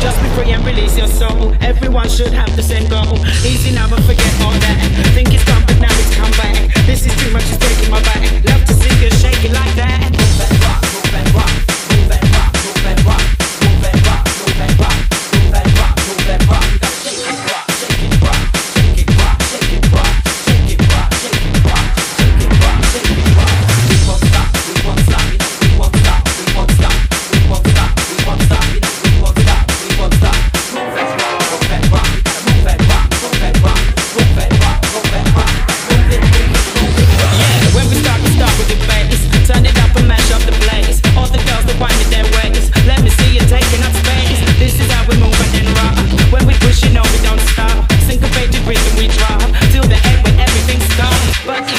Just be free and release your soul. Everyone should have the same goal. Easy now, but forget all that. Think it's gone, but now it's come back. This is too much, it's taking my back. Love to see you shake it like that. Move and rock, move and rock, move and rock, move and rock, move and rock, move and rock, move and rock, move and rock. You gotta shake it, rock, shake it, rock, shake it, rock, shake it, rock, shake it, rock, shake it, rock, shake it, rock, shake it, rock. We won't stop, we won't stop, we won't stop, we won't stop, we won't stop, we won't stop.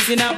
You know.